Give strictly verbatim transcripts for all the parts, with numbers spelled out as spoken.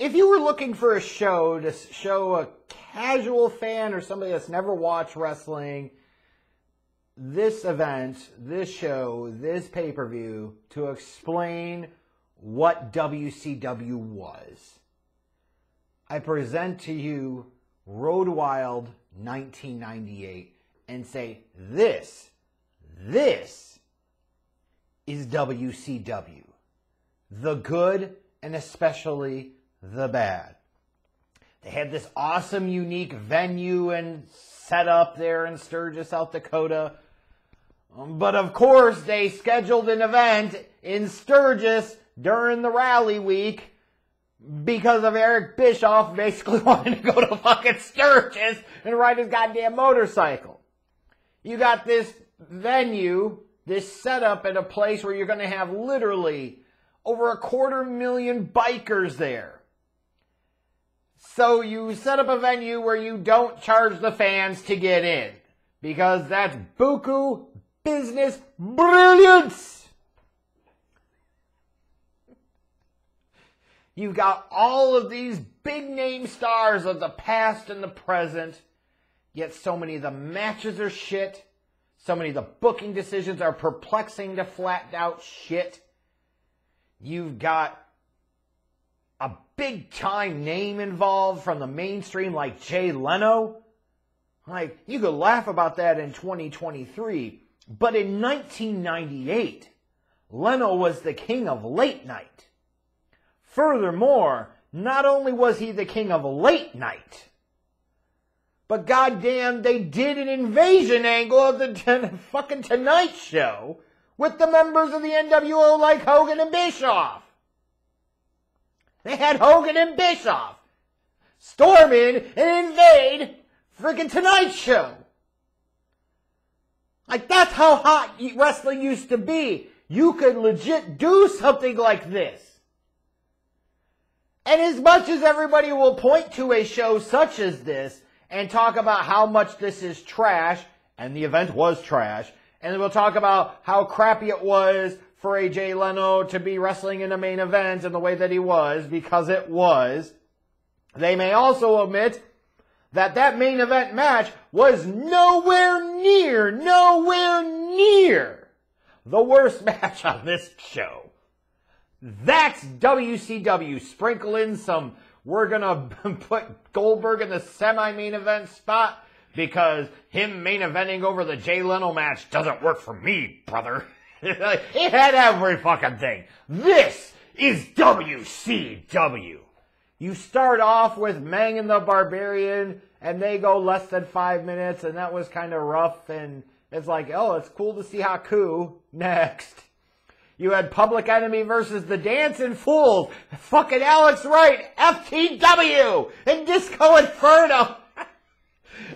If you were looking for a show to show a casual fan or somebody that's never watched wrestling, this event, this show, this pay-per-view, to explain what W C W was, I present to you Road Wild nineteen ninety-eight and say, this, this is W C W. The good and especially the bad. They had this awesome, unique venue and setup there in Sturgis, South Dakota. But of course, they scheduled an event in Sturgis during the rally week because of Eric Bischoff basically wanting to go to fucking Sturgis and ride his goddamn motorcycle. You got this venue, this setup at a place where you're going to have literally over a quarter million bikers there. So you set up a venue where you don't charge the fans to get in, because that's buku business brilliance. You've got all of these big name stars of the past and the present, yet so many of the matches are shit. So many of the booking decisions are perplexing to flat out shit. You've got a big time name involved from the mainstream like Jay Leno. Like, you could laugh about that in twenty twenty-three, but in nineteen ninety-eight, Leno was the king of late night. Furthermore, not only was he the king of late night, but goddamn, they did an invasion angle of the ten, fucking Tonight Show with the members of the N W O like Hogan and Bischoff. They had Hogan and Bischoff storm in and invade freaking Tonight Show. Like, that's how hot wrestling used to be. You could legit do something like this. And as much as everybody will point to a show such as this and talk about how much this is trash, and the event was trash, and we'll talk about how crappy it was for a Jay Leno to be wrestling in the main event in the way that he was, because it was, they may also admit that that main event match was nowhere near, nowhere near the worst match on this show. That's W C W. Sprinkle in some, we're going to put Goldberg in the semi-main event spot because him main eventing over the Jay Leno match doesn't work for me, brother. It had every fucking thing. This is W C W. You start off with Meng and the Barbarian, and they go less than five minutes, and that was kind of rough, and it's like, oh, it's cool to see Haku next. You had Public Enemy versus the Dancing Fools, fucking Alex Wright, F T W, and Disco Inferno.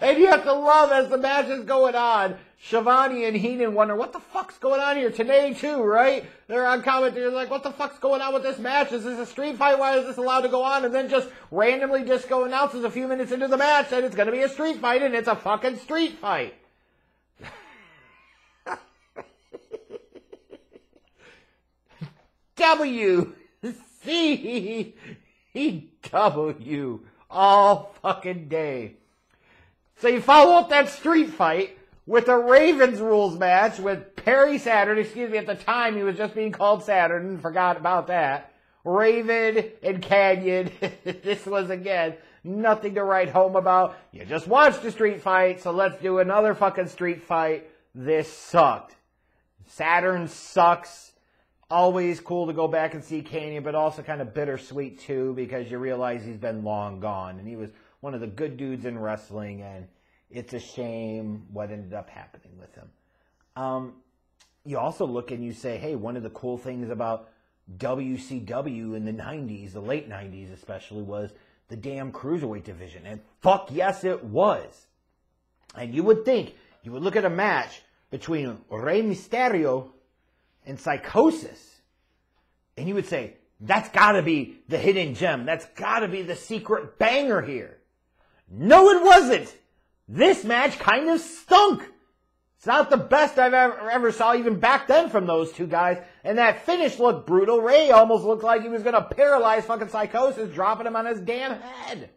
And you have to love, as the match is going on, Shivani and Heenan wonder, what the fuck's going on here? Today, too, right? They're on commentary, like, what the fuck's going on with this match? Is this a street fight? Why is this allowed to go on? And then just randomly Disco announces a few minutes into the match that it's going to be a street fight, and it's a fucking street fight. W C W all fucking day. So you follow up that street fight with a Raven's Rules match with Perry Saturn. Excuse me, at the time he was just being called Saturn and forgot about that. Raven and Kanyon. This was, again, nothing to write home about. You just watched a street fight, so let's do another fucking street fight. This sucked. Saturn sucks. Always cool to go back and see Kanyon, but also kind of bittersweet too, because you realize he's been long gone, and he was one of the good dudes in wrestling, and it's a shame what ended up happening with him. Um, you also look and you say, hey, one of the cool things about W C W in the nineties, the late nineties especially, was the damn cruiserweight division, and fuck yes it was. And you would think, you would look at a match between Rey Mysterio and Psychosis, and you would say, that's gotta be the hidden gem. That's gotta be the secret banger here. No, it wasn't. This match kind of stunk. It's not the best I've ever, ever saw even back then from those two guys. And that finish looked brutal. Ray almost looked like he was going to paralyze fucking Psychosis, dropping him on his damn head.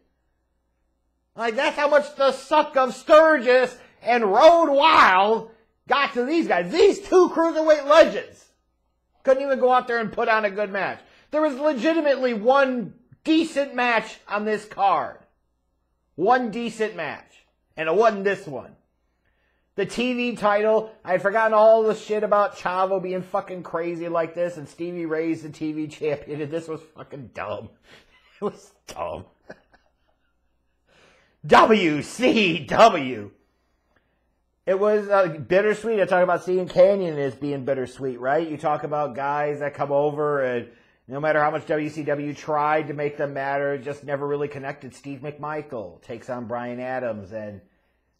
Like, that's how much the suck of Sturgis and Road Wild got to these guys. These two cruiserweight legends couldn't even go out there and put on a good match. There was legitimately one decent match on this card. One decent match. And it wasn't this one. The T V title, I'd forgotten all the shit about Chavo being fucking crazy like this and Stevie Ray's the T V champion, and this was fucking dumb. It was dumb. W C W. It was uh, bittersweet. I talk about seeing Kanyon as being bittersweet, right? You talk about guys that come over and no matter how much W C W tried to make them matter, it just never really connected. Steve McMichael takes on Brian Adams, and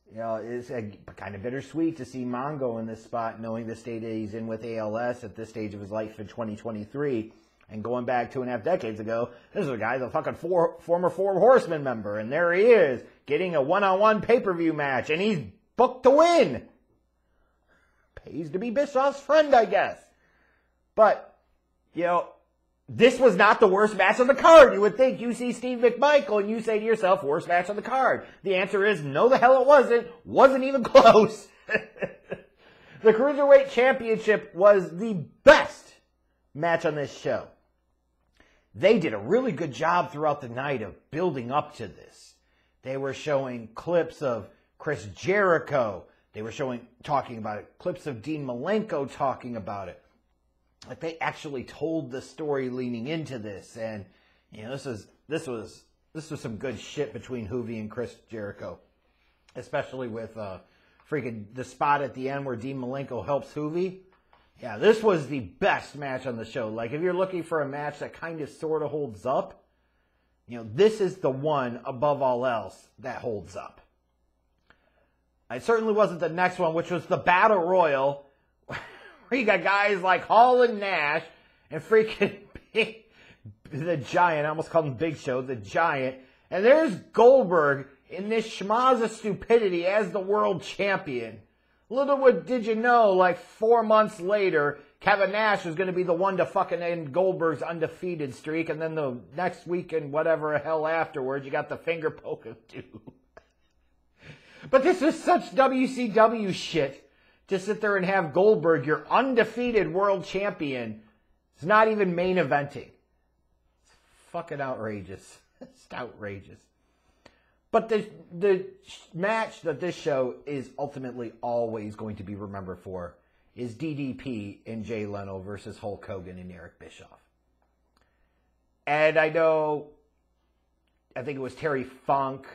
you know, it's a, kind of bittersweet to see Mongo in this spot, knowing the state that he's in with A L S at this stage of his life in twenty twenty-three. And going back two and a half decades ago, this is a guy, the fucking four, former Four Horsemen member, and there he is, getting a one-on-one pay-per-view match, and he's booked to win. Pays to be Bischoff's friend, I guess. But, you know, this was not the worst match on the card. You would think you see Steve McMichael and you say to yourself, worst match on the card. The answer is, no the hell it wasn't. Wasn't even close. The Cruiserweight Championship was the best match on this show. They did a really good job throughout the night of building up to this. They were showing clips of Chris Jericho. They were showing, talking about it. Clips of Dean Malenko talking about it. Like, they actually told the story leaning into this, and you know, this was this was this was some good shit between Hoovey and Chris Jericho, especially with uh, freaking the spot at the end where Dean Malenko helps Hoovey. Yeah, this was the best match on the show. Like, if you're looking for a match that kind of sort of holds up, you know, this is the one above all else that holds up. It certainly wasn't the next one, which was the Battle Royal. You got guys like Hall and Nash and freaking Big, the Giant. I almost called him Big Show, the Giant. And there's Goldberg in this schmoz of stupidity as the world champion. Little what did you know, like four months later, Kevin Nash was going to be the one to fucking end Goldberg's undefeated streak. And then the next week and whatever hell afterwards, you got the finger poke of two. But this is such W C W shit. To sit there and have Goldberg, your undefeated world champion, is not even main eventing. It's fucking outrageous. It's outrageous. But the, the match that this show is ultimately always going to be remembered for is D D P and Jay Leno versus Hulk Hogan and Eric Bischoff. And I know, I think it was Terry Funk,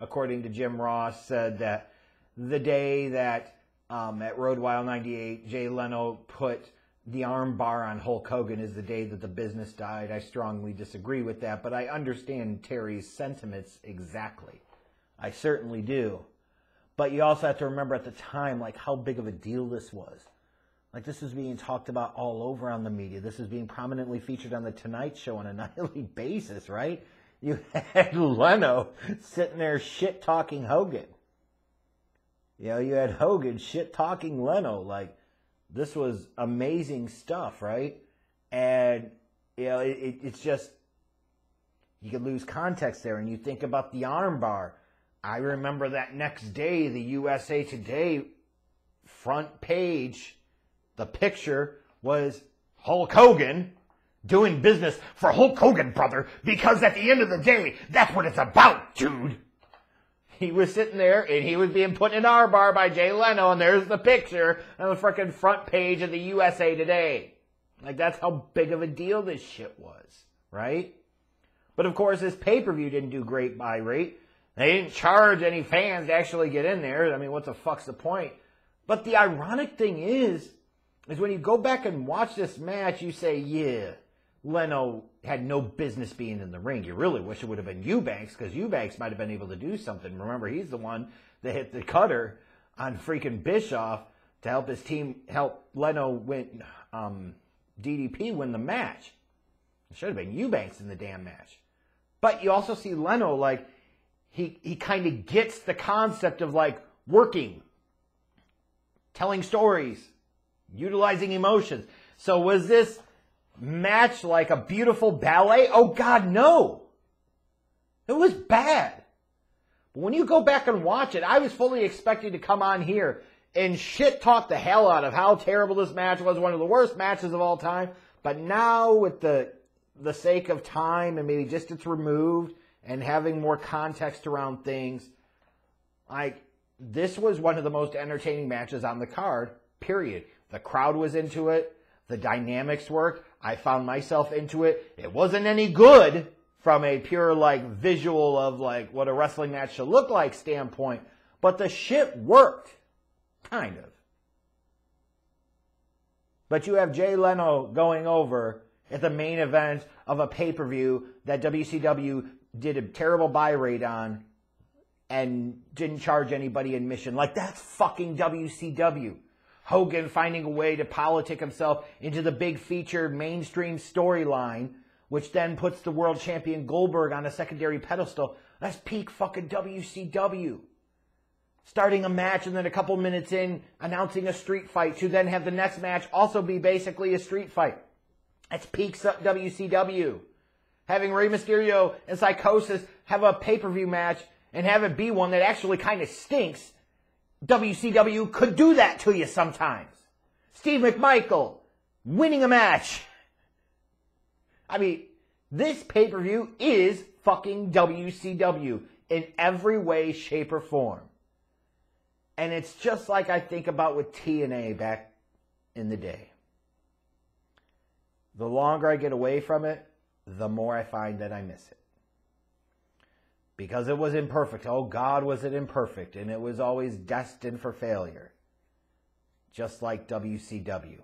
according to Jim Ross, said that the day that Um, at Road Wild ninety-eight, Jay Leno put the arm bar on Hulk Hogan is the day that the business died. I strongly disagree with that, but I understand Terry's sentiments exactly. I certainly do. But you also have to remember at the time, like, how big of a deal this was. Like, this was being talked about all over on the media. This is being prominently featured on the Tonight Show on a nightly basis, right? You had Leno sitting there shit-talking Hogan. You know, you had Hogan shit-talking Leno. Like, this was amazing stuff, right? And, you know, it, it, it's just, you could lose context there. And you think about the armbar. I remember that next day, the U S A Today front page, the picture was Hulk Hogan doing business for Hulk Hogan, brother, because at the end of the day, that's what it's about, dude. He was sitting there, and he was being put in an armbar by Jay Leno, and there's the picture on the frickin' front page of the U S A Today. Like, that's how big of a deal this shit was, right? But, of course, this pay-per-view didn't do great buy rate. They didn't charge any fans to actually get in there. I mean, what the fuck's the point? But the ironic thing is, is when you go back and watch this match, you say, yeah, Leno had no business being in the ring. You really wish it would have been Eubanks, because Eubanks might have been able to do something. Remember, he's the one that hit the cutter on freaking Bischoff to help his team, help Leno win, um, D D P win the match. It should have been Eubanks in the damn match. But you also see Leno, like, he, he kind of gets the concept of, like, working. telling stories, utilizing emotions. So was this match like a beautiful ballet? Oh God, no. It was bad. But when you go back and watch it, I was fully expecting to come on here and shit talk the hell out of how terrible this match was, one of the worst matches of all time. But now with the the sake of time and maybe just it's removed and having more context around things, like this was one of the most entertaining matches on the card, period. The crowd was into it. The dynamics worked. I found myself into it. It wasn't any good from a pure like visual of like what a wrestling match should look like standpoint, but the shit worked. Kind of. But you have Jay Leno going over at the main event of a pay-per-view that W C W did a terrible buy rate on and didn't charge anybody admission. Like, that's fucking W C W. Hogan finding a way to politic himself into the big feature mainstream storyline, which then puts the world champion Goldberg on a secondary pedestal. That's peak fucking W C W. Starting a match and then a couple minutes in, announcing a street fight to then have the next match also be basically a street fight. That's peak W C W. Having Rey Mysterio and Psychosis have a pay-per-view match and have it be one that actually kind of stinks. W C W could do that to you sometimes. Steve McMichael winning a match. I mean, this pay-per-view is fucking W C W in every way, shape, or form. And it's just like I think about with T N A back in the day. The longer I get away from it, the more I find that I miss it. Because it was imperfect. Oh God, was it imperfect. And it was always destined for failure. Just like W C W.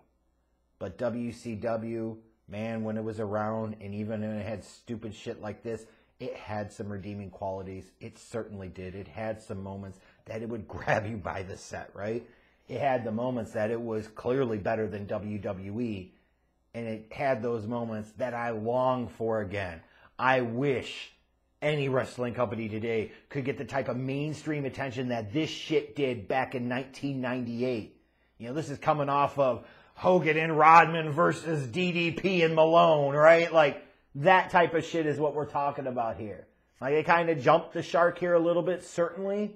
But W C W, man, when it was around, and even when it had stupid shit like this, it had some redeeming qualities. It certainly did. It had some moments that it would grab you by the set, right? It had the moments that it was clearly better than W W E, and it had those moments that I long for again. I wish any wrestling company today could get the type of mainstream attention that this shit did back in nineteen ninety-eight. You know, this is coming off of Hogan and Rodman versus D D P and Malone, right? Like, that type of shit is what we're talking about here. Like, they kind of jumped the shark here a little bit, certainly.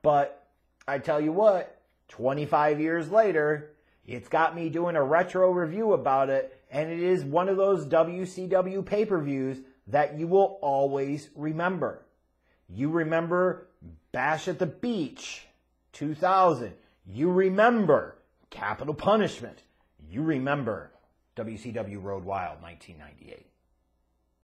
But I tell you what, twenty-five years later, it's got me doing a retro review about it. And it is one of those W C W pay-per-views that you will always remember. You remember Bash at the Beach two thousand. You remember Capital Punishment. You remember W C W Road Wild nineteen ninety-eight.